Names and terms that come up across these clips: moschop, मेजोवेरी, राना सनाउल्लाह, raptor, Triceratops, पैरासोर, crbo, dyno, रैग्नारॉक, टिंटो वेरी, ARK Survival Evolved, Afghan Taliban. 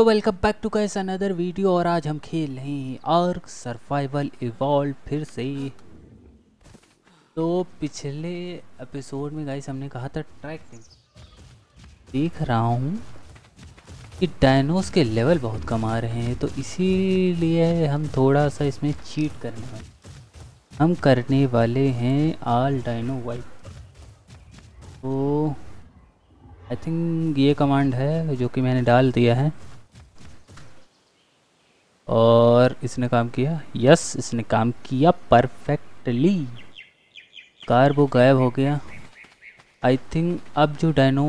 तो welcome back to guys another video. और आज हम खेल रहे हैं आर्क सर्वाइवल इवॉल्व फिर से। तो पिछले एपिसोड में गाइस हमने कहा था ट्रैकिंग, देख रहा हूँ कि डायनोस के लेवल बहुत कम आ रहे हैं, तो इसीलिए हम थोड़ा सा इसमें चीट करने वाले हैं ऑल डायनो वाइल्ड। तो आई थिंक ये कमांड है जो कि मैंने डाल दिया है और इसने काम किया। यस, इसने काम किया परफेक्टली। कार वो गायब हो गया। आई थिंक अब जो डायनो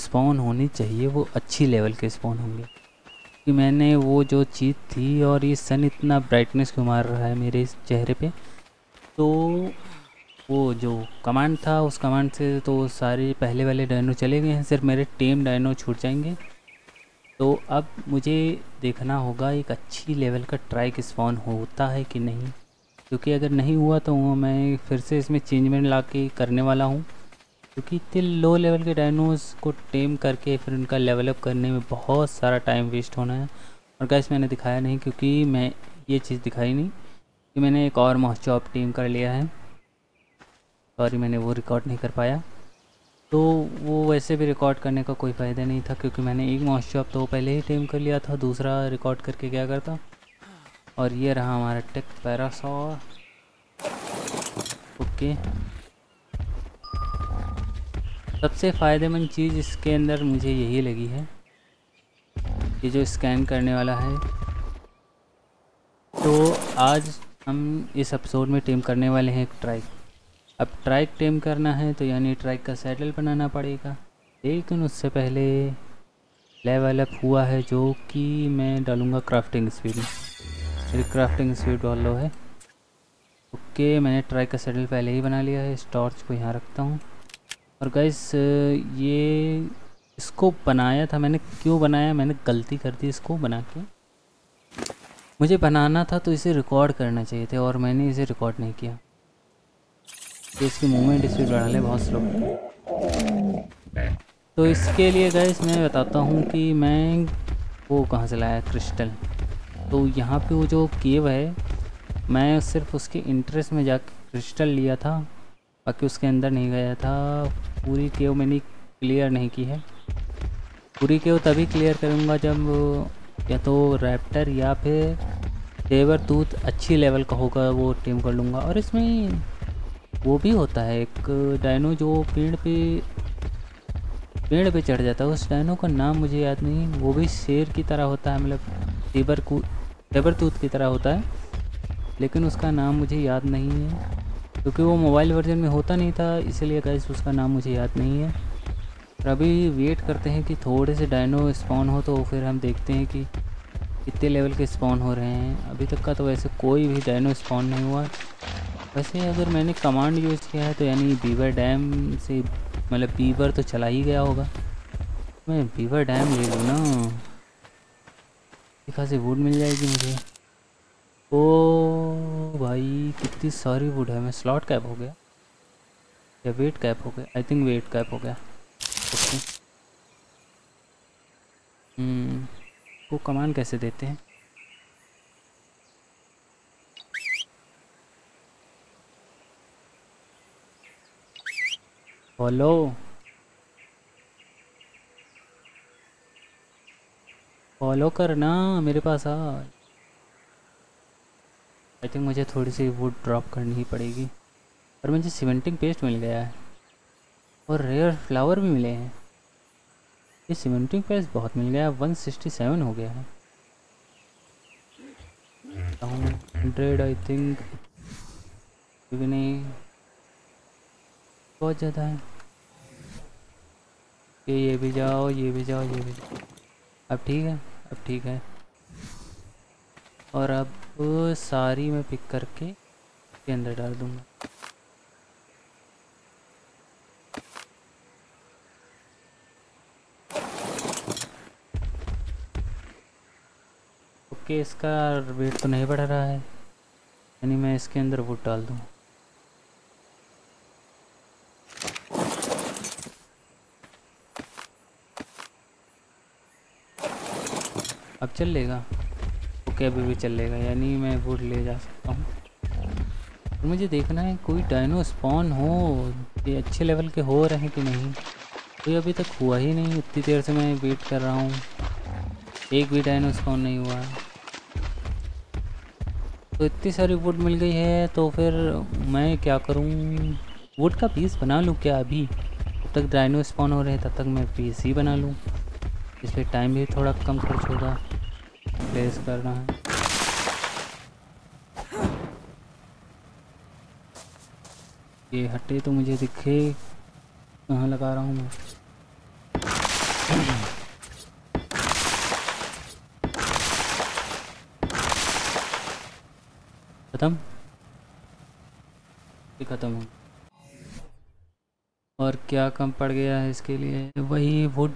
स्पॉन होने चाहिए वो अच्छी लेवल के स्पॉन होंगे कि मैंने वो जो चीज़ थी। और ये सन इतना ब्राइटनेस क्यों मार रहा है मेरे इस चेहरे पे? तो वो जो कमांड था उस कमांड से तो सारे पहले वाले डायनो चले गए हैं, सिर्फ मेरे टीम डायनो छूट जाएंगे। तो अब मुझे देखना होगा एक अच्छी लेवल का ट्राइक स्पॉन होता है कि नहीं, क्योंकि अगर नहीं हुआ तो मैं फिर से इसमें चेंजमेंट ला के करने वाला हूँ, क्योंकि इतने लो लेवल के डायनोस को टेम करके फिर उनका लेवल अप करने में बहुत सारा टाइम वेस्ट होना है। और गाइस मैंने दिखाया नहीं क्योंकि मैं ये चीज़ दिखाई नहीं कि मैंने एक और मोहचॉप टीम कर लिया है। सॉरी, मैंने वो रिकॉर्ड नहीं कर पाया। तो वो वैसे भी रिकॉर्ड करने का कोई फ़ायदा नहीं था क्योंकि मैंने एक मॉस्चॉप तो पहले ही टेम कर लिया था, दूसरा रिकॉर्ड करके क्या करता। और ये रहा हमारा टेक पैरासोर। ओके, सबसे फ़ायदेमंद चीज़ इसके अंदर मुझे यही लगी है कि जो स्कैन करने वाला है। तो आज हम इस एपिसोड में टेम करने वाले हैं एक ट्राइक। अब ट्राइक टेम करना है तो यानी ट्राइक का सैडल बनाना पड़ेगा, लेकिन उससे पहले लेवल अप हुआ है जो कि मैं डालूँगा क्राफ्टिंग स्पीड में। मेरी क्राफ्टिंग स्पीड बहुत लो है। ओके, मैंने ट्राइक का सैडल पहले ही बना लिया है। इस टॉर्च को यहाँ रखता हूँ। और गाइस ये इसको बनाया था मैंने, क्यों बनाया, मैंने गलती कर दी इसको बना के। मुझे बनाना था तो इसे रिकॉर्ड करना चाहिए था और मैंने इसे रिकॉर्ड नहीं किया। इसकी मूवमेंट स्पीड बढ़ा ले, बहुत स्लो। तो इसके लिए गाइस मैं बताता हूँ कि मैं वो कहाँ से लाया क्रिस्टल। तो यहाँ पे वो जो केव है मैं सिर्फ उसके इंटरेस्ट में जाके क्रिस्टल लिया था, बाकी उसके अंदर नहीं गया था। पूरी केव मैंने क्लियर नहीं की है। पूरी केव तभी क्लियर करूँगा जब या तो रैप्टर या फिर सेवरटूथ अच्छी लेवल का होगा वो टीम कर लूँगा। और इसमें वो भी होता है एक डायनो जो पेड़ पे चढ़ जाता है, उस डायनो का नाम मुझे याद नहीं। वो भी शेर की तरह होता है, मतलब सेबरटूथ की तरह होता है, लेकिन उसका नाम मुझे याद नहीं है क्योंकि वो मोबाइल वर्जन में होता नहीं था, इसलिए गाइस उसका नाम मुझे याद नहीं है। और अभी वेट करते हैं कि थोड़े से डायनो स्पॉन हो तो फिर हम देखते हैं कि कितने लेवल के स्पॉन हो रहे हैं। अभी तक का तो वैसे कोई भी डायनो स्पॉन नहीं हुआ। वैसे अगर मैंने कमांड यूज़ किया है तो यानी बीवर डैम से, मतलब बीवर तो चला ही गया होगा। मैं बीवर डैम ले लूँ ना, अच्छी खासी वुड मिल जाएगी मुझे। ओ भाई कितनी सारी वुड है। मैं स्लॉट कैप हो गया या वेट कैप हो गया? आई थिंक वेट कैप हो गया। ओके, वो कमांड कैसे देते हैं? फॉलो, फॉलो करना मेरे पास। आज आई थिंक मुझे थोड़ी सी वुड ड्रॉप करनी ही पड़ेगी। और मुझे सीमेंटिंग पेस्ट मिल गया है और रेयर फ्लावर भी मिले हैं। ये सीमेंटिंग पेस्ट बहुत मिल गया है, 167 हो गया है, 100 आई थिंक भी नहीं, बहुत ज़्यादा है। ये भी जाओ, ये भी जाओ, ये भी जाओ। अब ठीक है, अब ठीक है। और अब सारी मैं पिक करके इसके अंदर डाल दूँगा। ओके, इसका वेट तो नहीं बढ़ रहा है, यानी मैं इसके अंदर वुड डाल दूँगा। अब चल लेगा। ओके अभी भी चल लेगा, यानी मैं वुड ले जा सकता हूँ। तो मुझे देखना है कोई डायनो स्पॉन हो, ये अच्छे लेवल के हो रहे हैं कि नहीं। कोई अभी तक हुआ ही नहीं, इतनी देर से मैं वेट कर रहा हूँ, एक भी डायनो स्पॉन नहीं हुआ। तो इतनी सारी वुड मिल गई है, तो फिर मैं क्या करूँ, वुड का पीस बना लूँ क्या अभी? तब तक डायनो स्पॉन हो रहे हैं, तब तक मैं पीस ही बना लूँ, इसलिए टाइम भी थोड़ा कम खर्च होगा। प्लेस करना है, ये हटे तो मुझे दिखे, कहाँ लगा रहा हूँ मैं। खत्म हो। और क्या कम पड़ गया है इसके लिए? वही वुड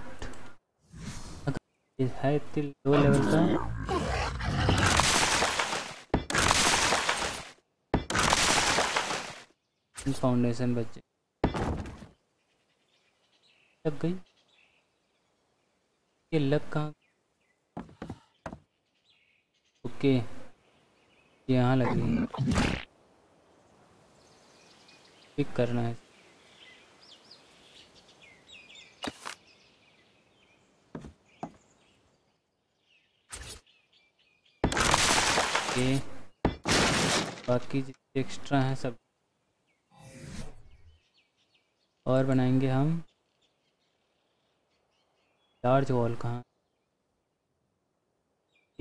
है, इतनी लो लेवल का। फाउंडेशन बच्चे लग गई, ये लग कहाँ? ओके यहाँ लग गई, पिक करना है। बाकी एक्स्ट्रा हैं सब, और बनाएंगे हम लार्ज वॉल। कहाँ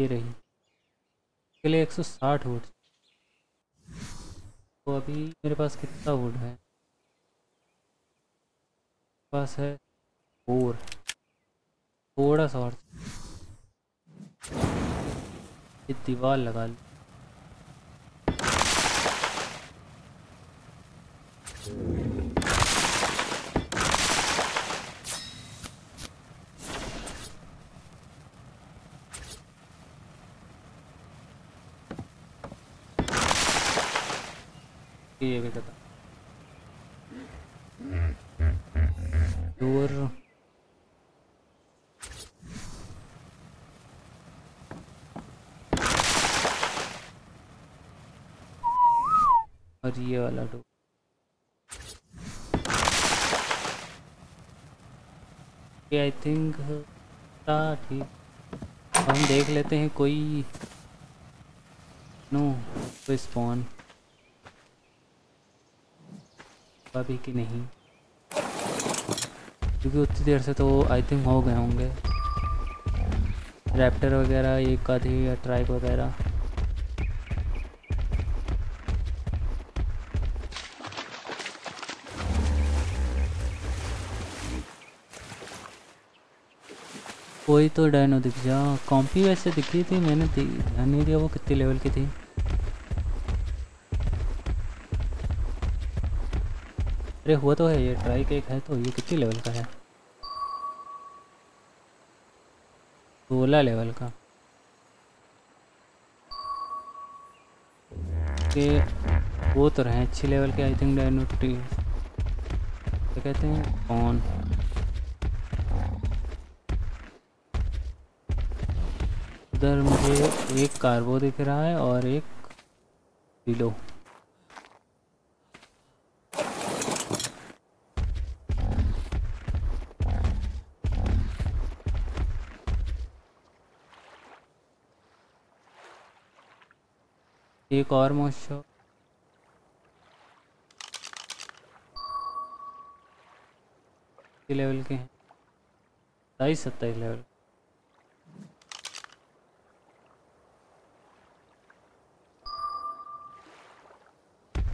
ये रही, इसके लिए 160 वुड। तो अभी मेरे पास कितना वुड है? मेरे पास है 4। थोड़ा सा और ये दीवार लगा ली। ये भी पता दूर और ये वाला डोर। आई थिंक ठीक, हम देख लेते हैं कोई कोई स्पॉन अभी कि नहीं, क्योंकि उतनी देर से तो आई थिंक हो गए होंगे। रैप्टर वगैरह एक आधी या ट्राइक वगैरह। कोई तो डायनो दिख जा। कॉम्पी वैसे दिखी थी, मैंने ध्यान नहीं दिया वो कितने लेवल की थी। अरे हुआ तो है, ये ट्राई केक है, तो ये कितने लेवल का है? 16 लेवल का। वो तो रहे अच्छे लेवल के आई थिंक डायनो। क्या कहते हैं कौन? उधर मुझे एक कार्बो दिख रहा है और एक किलो। एक और मोशॉप। लेवल के हैं 27 लेवल।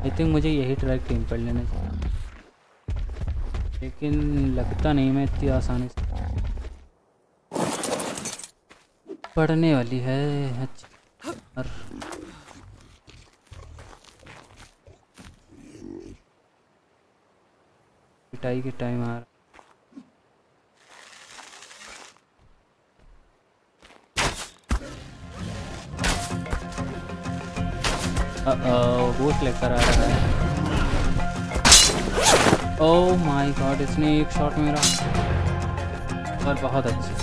आई थिंक मुझे यही ट्रैक टीम पर लेना चाहिए, लेकिन लगता नहीं मैं इतनी आसानी से पढ़ने वाली है। अच्छा पिटाई के टाइम आ रहा। वो लेकर आ रहा है। ओह माय गॉड, इसने एक शॉट मेरा, और बहुत अच्छी।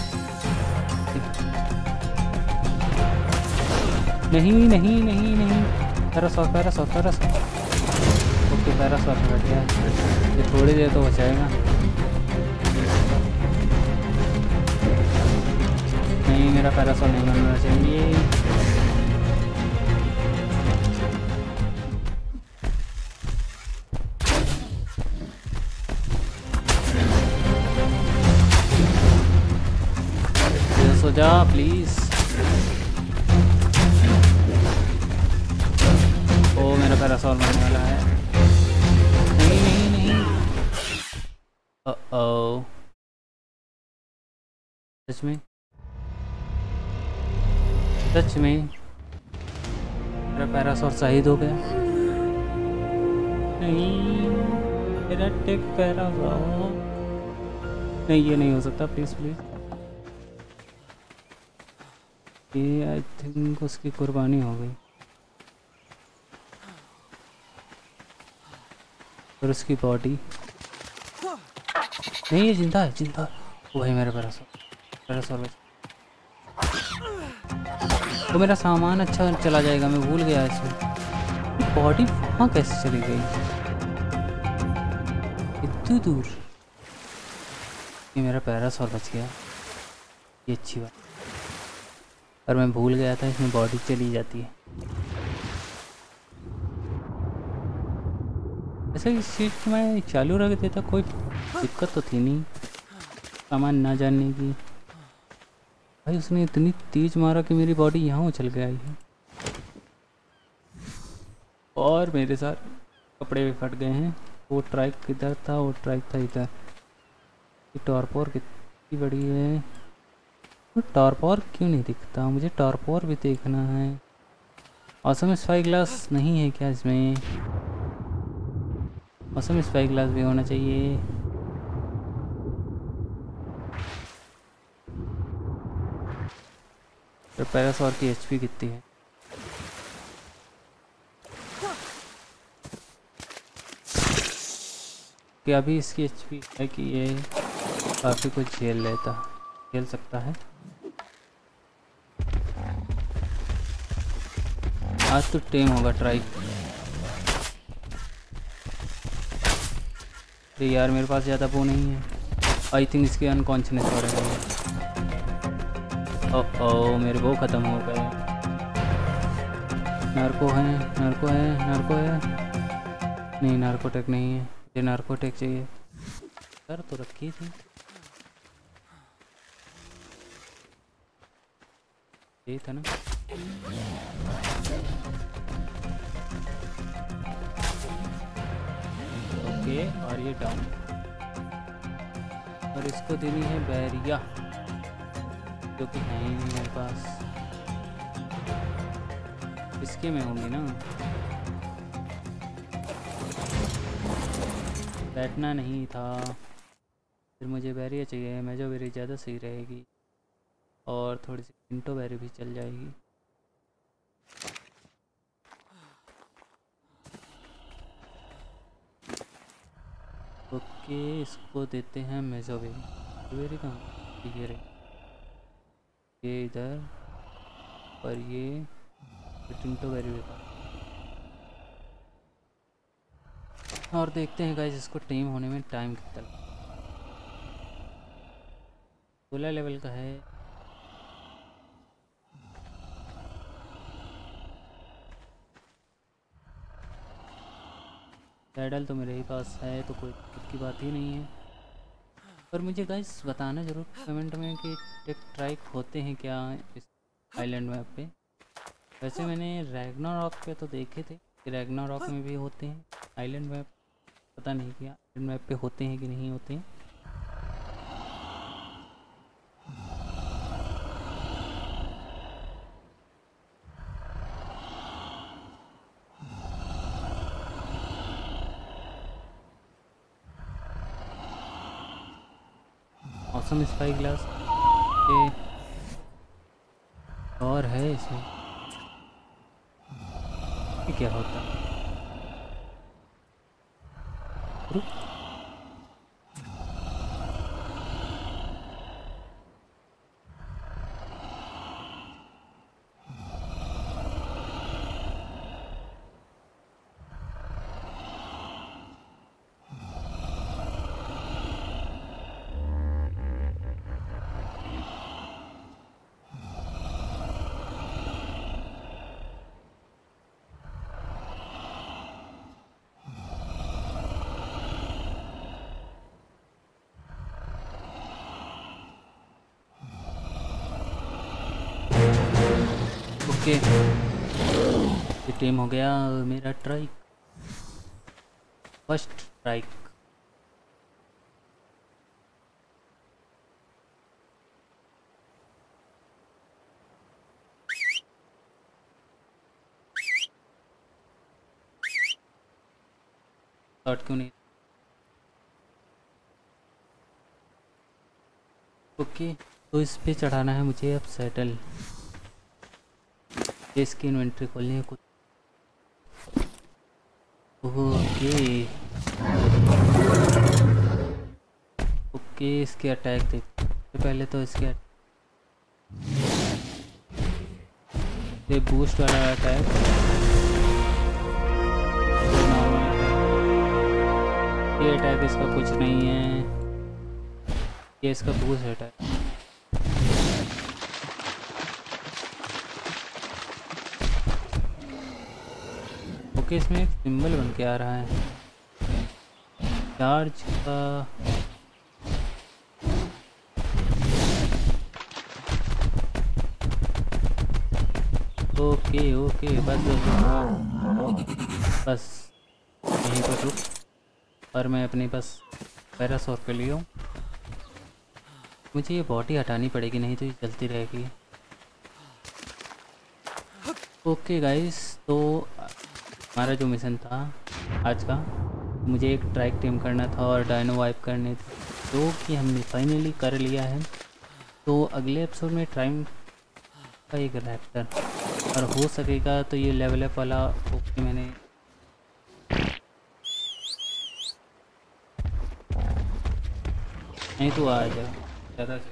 नहीं नहीं नहीं नहीं पैरासॉर ओके पैरासॉर बैठ गया, ये थोड़ी देर तो बचाएगा। नहीं मेरा पैरासॉर नहीं बनना चाहिए। जा प्लीज। ओ मेरा पैरासोल मरने वाला है। नहीं नहीं नहीं ओ सच में मेरा पैरासोल शहीद हो गया। नहीं मेरा टेक पैरासोल नहीं, ये नहीं हो सकता। प्लीज प्लीज ये आई थिंक उसकी कुर्बानी हो गई और उसकी बॉडी नहीं, ये जिंदा है जिंदा। वही मेरा पैरासोल तो मेरा सामान अच्छा चला जाएगा, मैं भूल गया इसमें। बॉडी वहाँ कैसे चली गई इतनी दूर? ये मेरा पैरासोल बच गया, ये अच्छी बात। और मैं भूल गया था इसमें बॉडी चली जाती है। ऐसे इस चीज़ को मैं चालू रख देता, कोई दिक्कत तो थी नहीं। सामान ना जानने की भाई, उसने इतनी तेज मारा कि मेरी बॉडी यहाँ उछल के आई है और मेरे साथ कपड़े भी फट गए हैं। वो ट्रैक किधर था? वो ट्रैक था इधर। टॉर्पोर कितनी बड़ी है। टॉर्पोर क्यों नहीं दिखता? मुझे टॉर्पोर भी देखना है। मौसम स्पाई ग्लास नहीं है क्या इसमें? मौसम स्पाई ग्लास भी होना चाहिए। तो पैरासोर की एचपी कितनी है? क्या अभी इसकी एचपी है कि ये काफ़ी कुछ झेल सकता है? आज तो टेम होगा ट्राई। अरे यार मेरे पास ज़्यादा वो नहीं है। आई थिंक इसके अनकॉन्शियसनेस हो रहे हैं। ओह मेरे वो ख़त्म हो गए। नार्को है। नहीं नार्कोटेक नहीं है, ये नार्कोटेक चाहिए। कर तो रखी थी। यही था ना। और ये डाउन, और इसको देनी है बैरिया जो कि है ही नहीं मेरे पास। इसके में होंगी ना। बैठना नहीं था, फिर मुझे बैरिया चाहिए। मेजो बैरी ज़्यादा सही रहेगी और थोड़ी सी पिंटो बैरी भी चल जाएगी। ओके इसको देते हैं मेजोवेरी कहाँ? ये इधर और ये टिंटो वेरी वेगा। और देखते हैं गाइस इसको टेम होने में टाइम कितना लगता। 16 लेवल का है। पैडल तो मेरे ही पास है तो कोई दिक्कत की बात ही नहीं है। पर मुझे गाइस बताना ज़रूर कमेंट में कि टेक ट्राइक होते हैं क्या इस आइलैंड मैप पे। वैसे मैंने रैग्नारॉक पे तो देखे थे कि रैग्नारॉक में भी होते हैं आइलैंड मैप, पता नहीं क्या आइलैंड मैप पे होते हैं कि नहीं होते हैं। मौसम स्पाई ग्लास और है इसमें, क्या होता है? ओके टीम हो गया मेरा ट्राइक, फर्स्ट ट्राइक। शॉट क्यों नहीं? ओके तो इस पे चढ़ाना है मुझे अब सेटल। इसकी इन्वेंट्री खोलनी है कुछ। ओके इसके अटैक देखते हैं पहले तो। इसके ये बूस्ट वाला अटैक ये अटैक इसका कुछ नहीं है, ये इसका बूस्ट अटैक। ओके इसमें एक सिंबल बन के आ रहा है चार्ज का। ओके ओके बस यहीं पर रुक, और मैं अपने पास पैरासोर के लिए हूँ। मुझे ये बॉडी हटानी पड़ेगी नहीं तो ये चलती रहेगी। ओके गाइस तो हमारा जो मिशन था आज का, मुझे एक ट्रैक टीम करना था और डायनो वाइप करने थे, जो कि हमने फाइनली कर लिया है। तो अगले एपिसोड में ट्राइम का एक रैप्टर और हो सकेगा तो ये लेवल अप वाला। ओके मैंने नहीं तो आ जाओ ज़्यादा से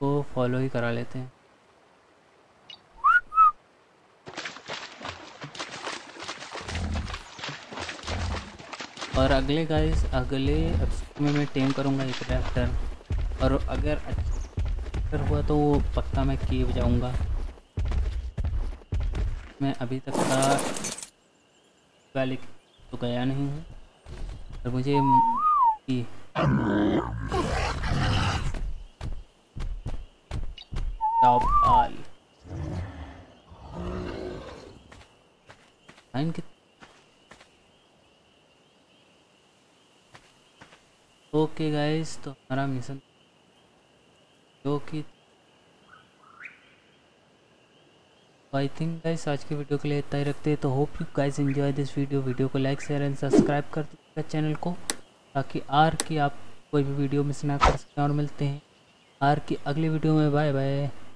तो फॉलो ही करा लेते हैं। और अगले गाइस अगले एपिसोड में मैं टेम करूँगा एक रैप्टर, और अगर अच्छा हुआ तो वो पक्का मैं किए जाऊँगा। मैं अभी तक का लिख तो गया नहीं हूँ, और मुझे ओके गाइस तो हमारा मिशन जो कि आई थिंक गाइस आज की वीडियो के लिए इतना ही रखते हैं। तो hope you guys enjoy this video को लाइक शेयर एंड सब्सक्राइब कर दीजिएगा चैनल को, ताकि आर की आप कोई भी वीडियो मिस ना कर सकें। और मिलते हैं आर की अगली वीडियो में। Bye bye.